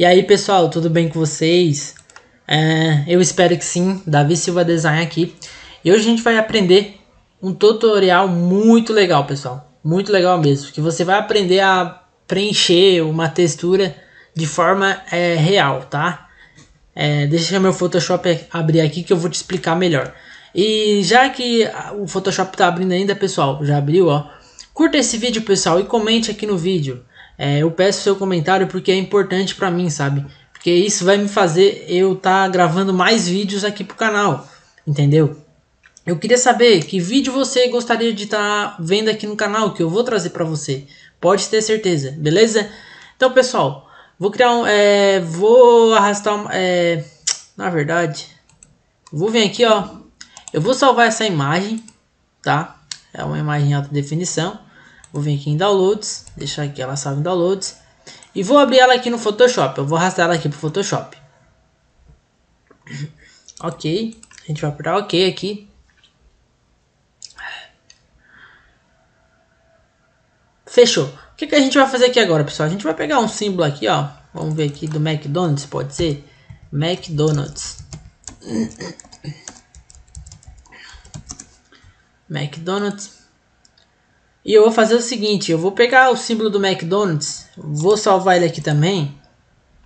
E aí pessoal, tudo bem com vocês? Eu espero que sim, Davi Silva Design aqui. E hoje a gente vai aprender um tutorial muito legal, pessoal. Muito legal mesmo, que você vai aprender a preencher uma textura de forma real, tá? Deixa meu Photoshop abrir aqui que eu vou te explicar melhor. E já que o Photoshop tá abrindo ainda, pessoal, já abriu, ó. Curta esse vídeo, pessoal, e comente aqui no vídeo. Eu peço seu comentário porque é importante pra mim, sabe? Porque isso vai me fazer eu tá gravando mais vídeos aqui pro canal, entendeu? Eu queria saber que vídeo você gostaria de estar vendo aqui no canal, que eu vou trazer pra você. Pode ter certeza, beleza? Então, pessoal, vou criar um... vou arrastar... na verdade, vou vir aqui, ó. Eu vou salvar essa imagem, tá? É uma imagem em alta definição. Vou vir aqui em Downloads, deixar aqui ela salva em Downloads. E vou abrir ela aqui no Photoshop. Eu vou arrastar ela aqui pro Photoshop. Ok. A gente vai apertar OK aqui. Fechou. O que a gente vai fazer aqui agora, pessoal? A gente vai pegar um símbolo aqui, ó. Vamos ver aqui do McDonald's, pode ser? McDonald's. E eu vou fazer o seguinte, eu vou pegar o símbolo do McDonald's, vou salvar ele aqui também.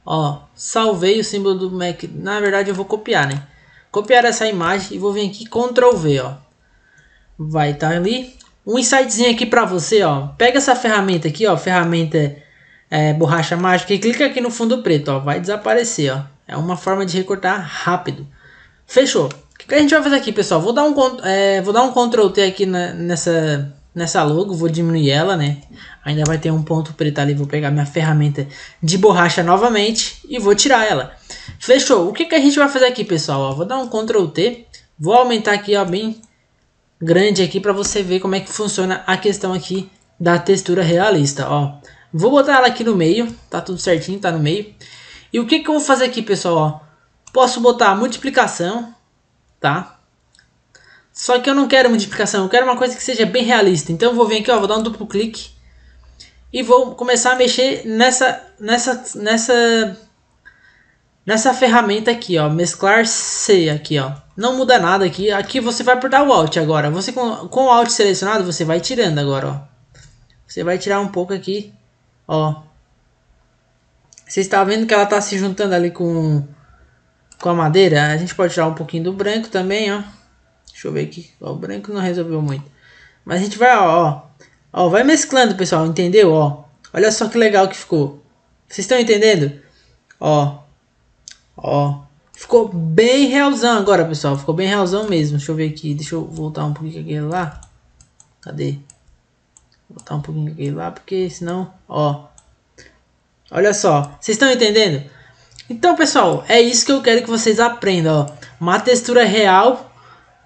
Ó, salvei o símbolo do McDonald's. Na verdade eu vou copiar, né? Copiar essa imagem e vou vir aqui Ctrl V, ó. Vai estar ali. Um insightzinho aqui pra você, ó. Pega essa ferramenta aqui, ó, ferramenta borracha mágica e clica aqui no fundo preto, ó. Vai desaparecer, ó. É uma forma de recortar rápido. Fechou. O que a gente vai fazer aqui, pessoal? Vou dar um Ctrl T aqui nessa logo. Vou diminuir ela, né? Ainda vai ter um ponto preto ali. Vou pegar minha ferramenta de borracha novamente e vou tirar ela. Fechou. O que a gente vai fazer aqui, pessoal? Ó, vou dar um Ctrl T. Vou aumentar aqui, ó, bem grande aqui para você ver como é que funciona a questão aqui da textura realista, ó. Vou botar ela aqui no meio. Tá tudo certinho, tá no meio. E o que eu vou fazer aqui, pessoal? Ó, posso botar a multiplicação, tá? Só que eu não quero multiplicação, eu quero uma coisa que seja bem realista. Então eu vou vir aqui, ó, vou dar um duplo clique e vou começar a mexer nessa ferramenta aqui, ó, mesclar C aqui, ó. Não muda nada aqui. Aqui você vai apertar o Alt agora. Você com o Alt selecionado, você vai tirando agora, ó. Você vai tirar um pouco aqui, ó. Você está vendo que ela tá se juntando ali com a madeira. A gente pode tirar um pouquinho do branco também, ó. Deixa eu ver aqui, ó, o branco não resolveu muito, mas a gente vai, ó, vai mesclando, pessoal, entendeu? Ó, olha só que legal que ficou. Vocês estão entendendo? Ó, ficou bem realzão agora, pessoal, ficou bem realzão mesmo. Deixa eu ver aqui, deixa eu voltar um pouquinho aqui lá. Cadê? Vou voltar um pouquinho aqui lá, porque senão, ó, olha só, vocês estão entendendo? Então, pessoal, é isso que eu quero que vocês aprendam, ó. Uma textura real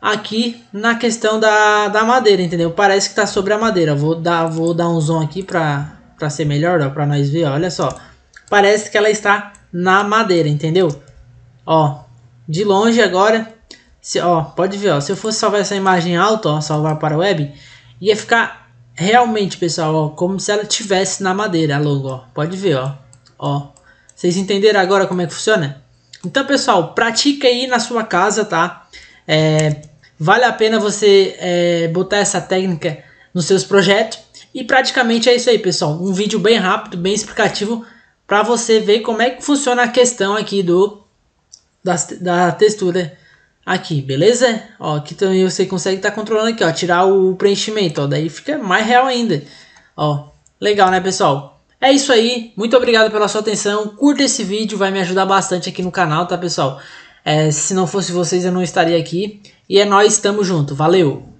aqui na questão da madeira, entendeu? Parece que tá sobre a madeira. Vou dar um zoom aqui pra ser melhor, ó, pra nós ver, ó. Olha só. Parece que ela está na madeira, entendeu? Ó, de longe agora, ó, pode ver, ó. Se eu fosse salvar essa imagem alta, ó, salvar para a web, ia ficar realmente, pessoal, ó, como se ela tivesse na madeira, a logo, ó. Pode ver, ó. Ó. Vocês entenderam agora como é que funciona? Então, pessoal, pratica aí na sua casa, tá? Vale a pena você botar essa técnica nos seus projetos. E praticamente é isso aí, pessoal. Um vídeo bem rápido, bem explicativo, para você ver como é que funciona a questão aqui da textura aqui, beleza? Ó, aqui também você consegue estar controlando aqui, ó, tirar o preenchimento, ó, daí fica mais real ainda. Ó, legal, né, pessoal? É isso aí, muito obrigado pela sua atenção, curta esse vídeo, vai me ajudar bastante aqui no canal, tá, pessoal? Se não fosse vocês eu não estaria aqui, e é nóis, tamo junto, valeu!